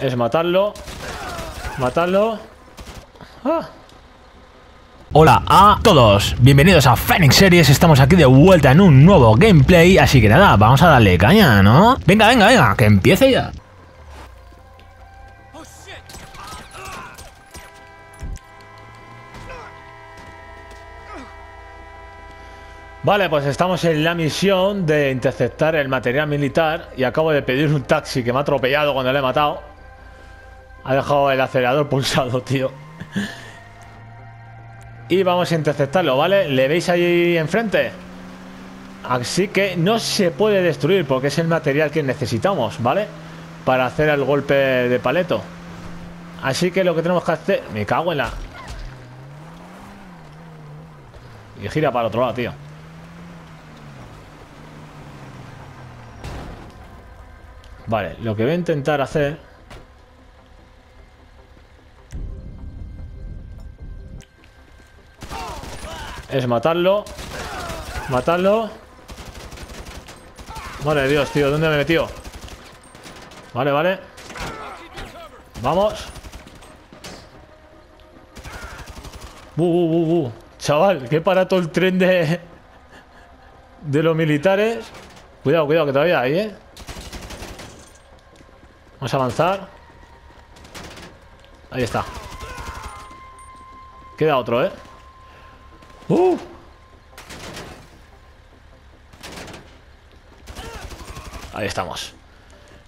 es matarlo. Matarlo. ¡Ah! Hola a todos, bienvenidos a Fenix Series, estamos aquí de vuelta en un nuevo gameplay, así que nada, vamos a darle caña, ¿no? Venga, venga, venga, que empiece ya. Vale, pues estamos en la misión de interceptar el material militar y acabo de pedir un taxi que me ha atropellado cuando le he matado. Ha dejado el acelerador pulsado, tío. Y vamos a interceptarlo, ¿vale? ¿Le veis ahí enfrente? Así que no se puede destruir porque es el material que necesitamos, ¿vale? Para hacer el golpe de paleto. Así que lo que tenemos que hacer... Me cago en la... Y gira para el otro lado, tío. Vale, lo que voy a intentar hacer... es matarlo. Matarlo. Vale, Dios, tío, ¿dónde me he metido? Vale, vale. Vamos. Chaval, que he parado todo el tren de... los militares. Cuidado, cuidado, que todavía hay, ¿eh? Vamos a avanzar. Ahí está. Queda otro, ¿eh? Ahí estamos.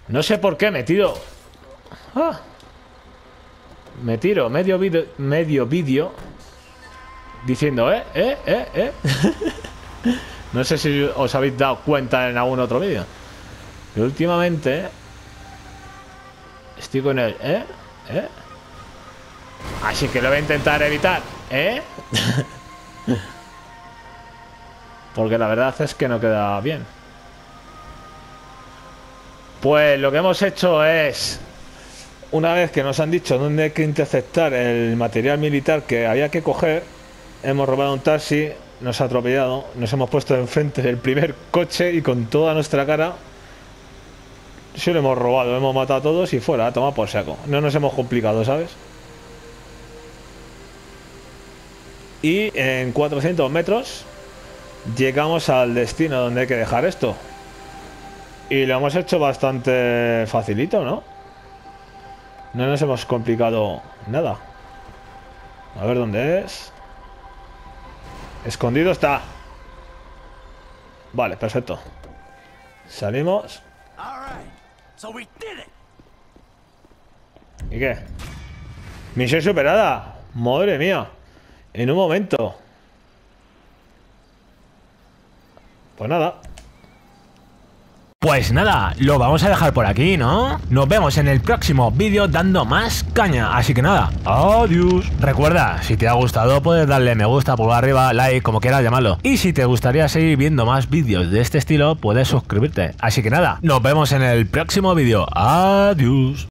No sé por qué me tiro. Me tiro medio vídeo diciendo, No sé si os habéis dado cuenta en algún otro vídeo, pero últimamente, estoy con él, Así que lo voy a intentar evitar, Porque la verdad es que no queda bien. Pues lo que hemos hecho es... Una vez que nos han dicho dónde hay que interceptar el material militar que había que coger, hemos robado un taxi, nos ha atropellado, nos hemos puesto enfrente del primer coche y con toda nuestra cara... Sí, lo hemos robado, lo hemos matado a todos y fuera, toma por saco. No nos hemos complicado, ¿sabes? Y en 400 metros llegamos al destino donde hay que dejar esto. Y lo hemos hecho bastante facilito, ¿no? No nos hemos complicado nada. A ver dónde es. Escondido está. Vale, perfecto. Salimos. ¿Y qué? Misión superada. Madre mía. En un momento. Pues nada. Pues nada, lo vamos a dejar por aquí, ¿no? Nos vemos en el próximo vídeo dando más caña. Así que nada, adiós. Recuerda, si te ha gustado puedes darle me gusta, pulgar arriba, like, como quieras llamarlo. Y si te gustaría seguir viendo más vídeos de este estilo, puedes suscribirte. Así que nada, nos vemos en el próximo vídeo. Adiós.